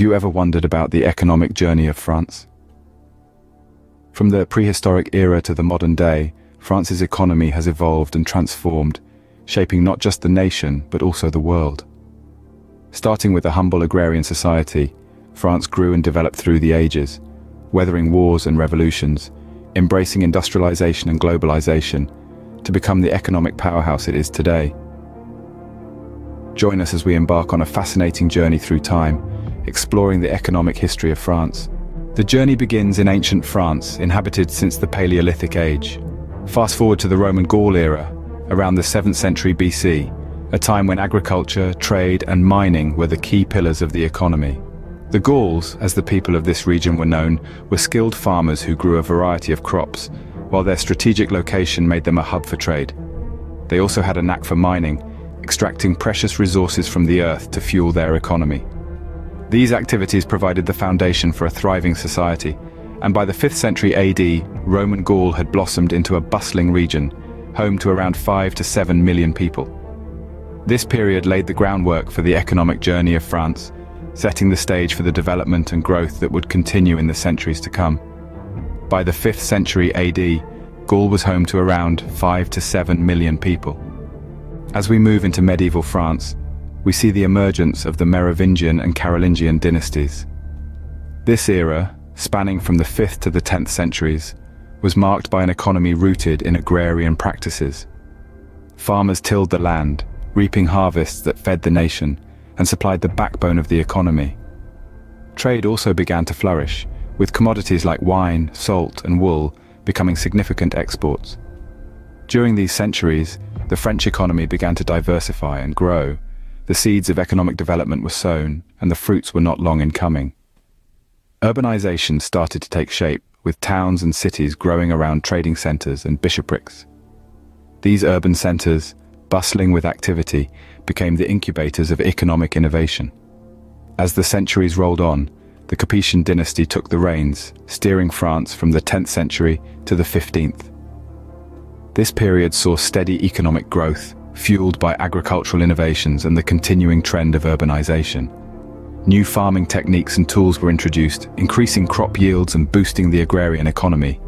Have you ever wondered about the economic journey of France? From the prehistoric era to the modern day, France's economy has evolved and transformed, shaping not just the nation, but also the world. Starting with a humble agrarian society, France grew and developed through the ages, weathering wars and revolutions, embracing industrialization and globalization, to become the economic powerhouse it is today. Join us as we embark on a fascinating journey through time, exploring the economic history of France. The journey begins in ancient France, inhabited since the Paleolithic Age. Fast forward to the Roman Gaul era, around the 7th century BC, a time when agriculture, trade, and mining were the key pillars of the economy. The Gauls, as the people of this region were known, were skilled farmers who grew a variety of crops, while their strategic location made them a hub for trade. They also had a knack for mining, extracting precious resources from the earth to fuel their economy. These activities provided the foundation for a thriving society, and by the 5th century AD, Roman Gaul had blossomed into a bustling region, home to around 5 to 7 million people. This period laid the groundwork for the economic journey of France, setting the stage for the development and growth that would continue in the centuries to come. By the 5th century AD, Gaul was home to around 5 to 7 million people. As we move into medieval France, we see the emergence of the Merovingian and Carolingian dynasties. This era, spanning from the 5th to the 10th centuries, was marked by an economy rooted in agrarian practices. Farmers tilled the land, reaping harvests that fed the nation and supplied the backbone of the economy. Trade also began to flourish, with commodities like wine, salt, and wool becoming significant exports. During these centuries, the French economy began to diversify and grow. The seeds of economic development were sown, and the fruits were not long in coming. Urbanization started to take shape, with towns and cities growing around trading centers and bishoprics. These urban centers, bustling with activity, became the incubators of economic innovation. As the centuries rolled on, the Capetian dynasty took the reins, steering France from the 10th century to the 15th. This period saw steady economic growth, fueled by agricultural innovations and the continuing trend of urbanization. New farming techniques and tools were introduced, increasing crop yields and boosting the agrarian economy.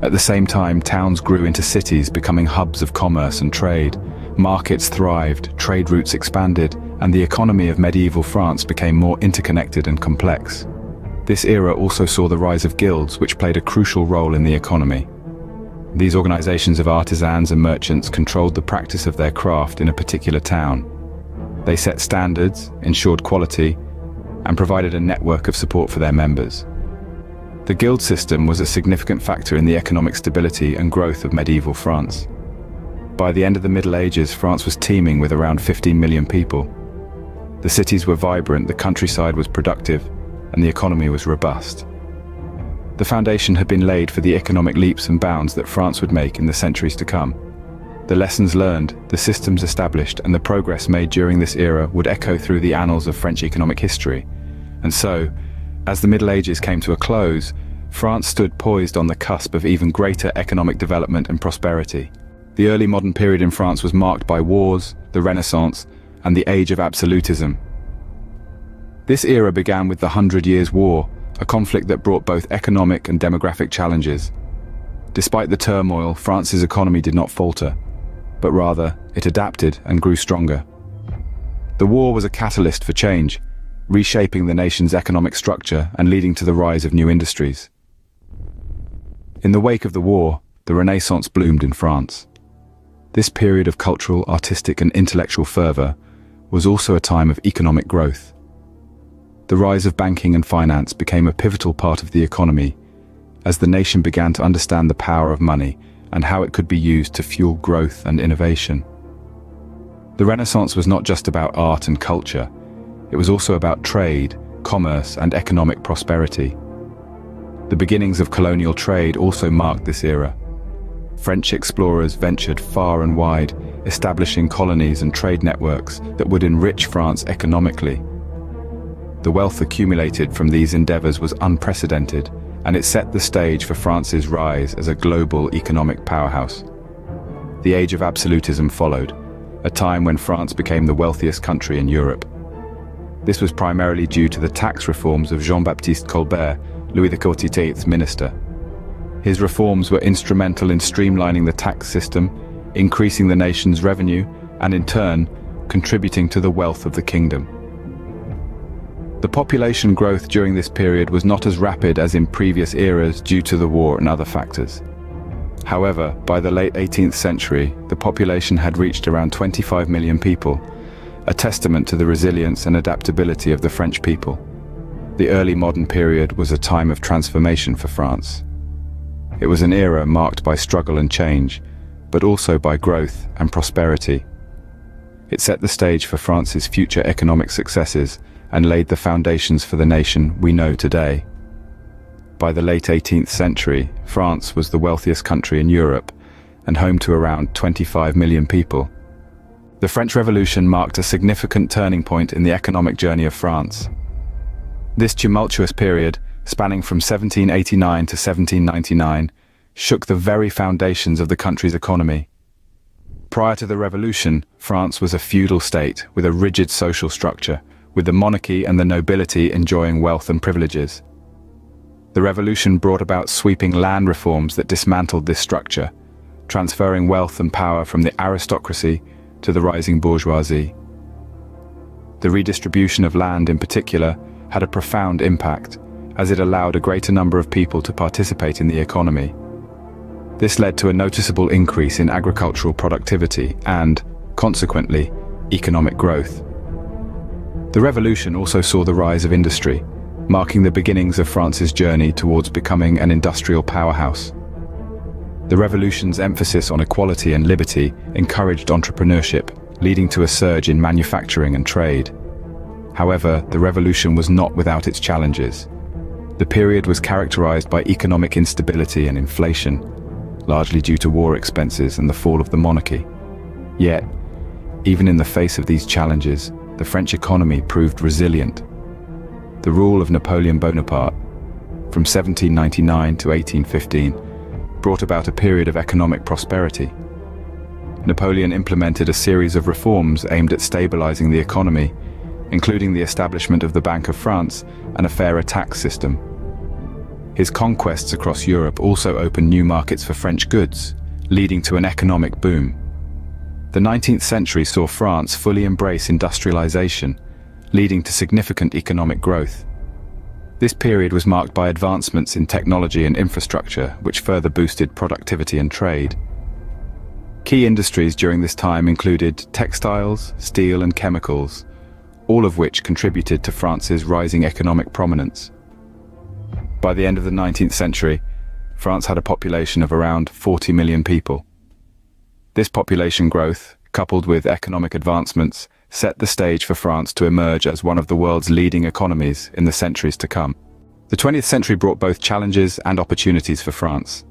At the same time, towns grew into cities, becoming hubs of commerce and trade. Markets thrived, trade routes expanded, and the economy of medieval France became more interconnected and complex. This era also saw the rise of guilds, which played a crucial role in the economy. These organizations of artisans and merchants controlled the practice of their craft in a particular town. They set standards, ensured quality, and provided a network of support for their members. The guild system was a significant factor in the economic stability and growth of medieval France. By the end of the Middle Ages, France was teeming with around 15 million people. The cities were vibrant, the countryside was productive, and the economy was robust. The foundation had been laid for the economic leaps and bounds that France would make in the centuries to come. The lessons learned, the systems established, and the progress made during this era would echo through the annals of French economic history. And so, as the Middle Ages came to a close, France stood poised on the cusp of even greater economic development and prosperity. The early modern period in France was marked by wars, the Renaissance, and the Age of Absolutism. This era began with the Hundred Years' War, a conflict that brought both economic and demographic challenges. Despite the turmoil, France's economy did not falter, but rather it adapted and grew stronger. The war was a catalyst for change, reshaping the nation's economic structure and leading to the rise of new industries. In the wake of the war, the Renaissance bloomed in France. This period of cultural, artistic, and intellectual fervor was also a time of economic growth. The rise of banking and finance became a pivotal part of the economy, as the nation began to understand the power of money and how it could be used to fuel growth and innovation. The Renaissance was not just about art and culture, it was also about trade, commerce, and economic prosperity. The beginnings of colonial trade also marked this era. French explorers ventured far and wide, establishing colonies and trade networks that would enrich France economically. The wealth accumulated from these endeavors was unprecedented, and it set the stage for France's rise as a global economic powerhouse. The Age of Absolutism followed, a time when France became the wealthiest country in Europe. This was primarily due to the tax reforms of Jean-Baptiste Colbert, Louis XIV's minister. His reforms were instrumental in streamlining the tax system, increasing the nation's revenue, and in turn, contributing to the wealth of the kingdom. The population growth during this period was not as rapid as in previous eras due to the war and other factors. However, by the late 18th century, the population had reached around 25 million people, a testament to the resilience and adaptability of the French people. The early modern period was a time of transformation for France. It was an era marked by struggle and change, but also by growth and prosperity. It set the stage for France's future economic successes and laid the foundations for the nation we know today. By the late 18th century, France was the wealthiest country in Europe and home to around 25 million people. The French Revolution marked a significant turning point in the economic journey of France. This tumultuous period, spanning from 1789 to 1799, shook the very foundations of the country's economy. Prior to the Revolution, France was a feudal state with a rigid social structure, with the monarchy and the nobility enjoying wealth and privileges. The revolution brought about sweeping land reforms that dismantled this structure, transferring wealth and power from the aristocracy to the rising bourgeoisie. The redistribution of land in particular had a profound impact, as it allowed a greater number of people to participate in the economy. This led to a noticeable increase in agricultural productivity and, consequently, economic growth. The revolution also saw the rise of industry, marking the beginnings of France's journey towards becoming an industrial powerhouse. The revolution's emphasis on equality and liberty encouraged entrepreneurship, leading to a surge in manufacturing and trade. However, the revolution was not without its challenges. The period was characterized by economic instability and inflation, largely due to war expenses and the fall of the monarchy. Yet, even in the face of these challenges, the French economy proved resilient. The rule of Napoleon Bonaparte, from 1799 to 1815, brought about a period of economic prosperity. Napoleon implemented a series of reforms aimed at stabilizing the economy, including the establishment of the Bank of France and a fairer tax system. His conquests across Europe also opened new markets for French goods, leading to an economic boom. The 19th century saw France fully embrace industrialization, leading to significant economic growth. This period was marked by advancements in technology and infrastructure, which further boosted productivity and trade. Key industries during this time included textiles, steel and chemicals, all of which contributed to France's rising economic prominence. By the end of the 19th century, France had a population of around 40 million people. This population growth, coupled with economic advancements, set the stage for France to emerge as one of the world's leading economies in the centuries to come. The 20th century brought both challenges and opportunities for France.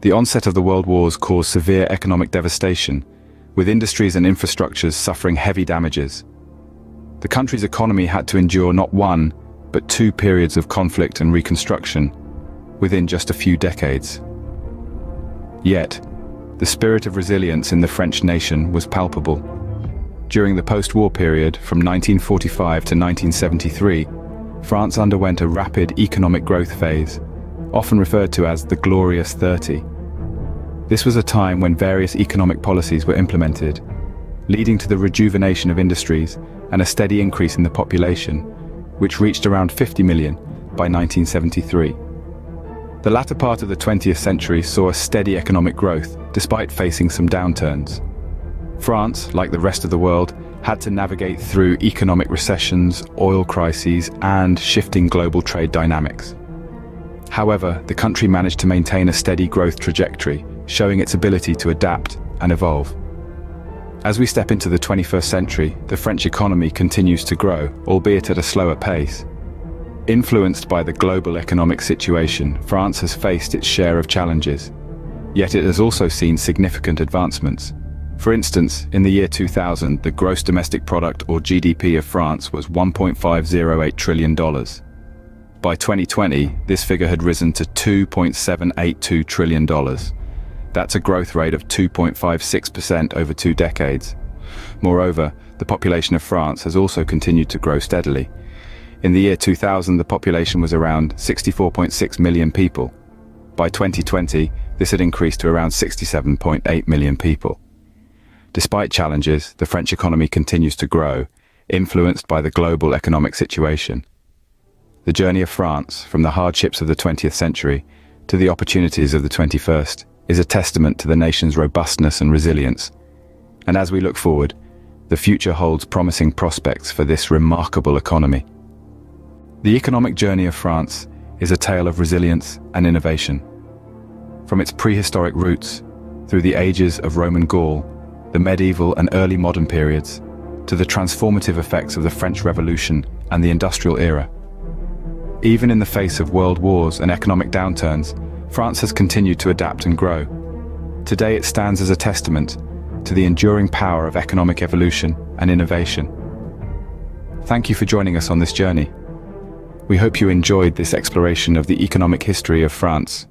The onset of the World Wars caused severe economic devastation, with industries and infrastructures suffering heavy damages. The country's economy had to endure not one, but two periods of conflict and reconstruction within just a few decades. Yet, the spirit of resilience in the French nation was palpable. During the post-war period, from 1945 to 1973, France underwent a rapid economic growth phase, often referred to as the Glorious 30. This was a time when various economic policies were implemented, leading to the rejuvenation of industries and a steady increase in the population, which reached around 50 million by 1973. The latter part of the 20th century saw a steady economic growth, despite facing some downturns. France, like the rest of the world, had to navigate through economic recessions, oil crises, and shifting global trade dynamics. However, the country managed to maintain a steady growth trajectory, showing its ability to adapt and evolve. As we step into the 21st century, the French economy continues to grow, albeit at a slower pace. Influenced by the global economic situation, France has faced its share of challenges, yet it has also seen significant advancements. For instance, in the year 2000, the gross domestic product or GDP of France was $1.508 trillion. By 2020, this figure had risen to $2.782 trillion. That's a growth rate of 2.56% over 2 decades. Moreover, the population of France has also continued to grow steadily. In the year 2000, the population was around 64.6 million people. By 2020, this had increased to around 67.8 million people. Despite challenges, the French economy continues to grow, influenced by the global economic situation. The journey of France, from the hardships of the 20th century to the opportunities of the 21st, is a testament to the nation's robustness and resilience. And as we look forward, the future holds promising prospects for this remarkable economy. The economic journey of France is a tale of resilience and innovation. From its prehistoric roots, through the ages of Roman Gaul, the medieval and early modern periods, to the transformative effects of the French Revolution and the Industrial Era. Even in the face of world wars and economic downturns, France has continued to adapt and grow. Today it stands as a testament to the enduring power of economic evolution and innovation. Thank you for joining us on this journey. We hope you enjoyed this exploration of the economic history of France.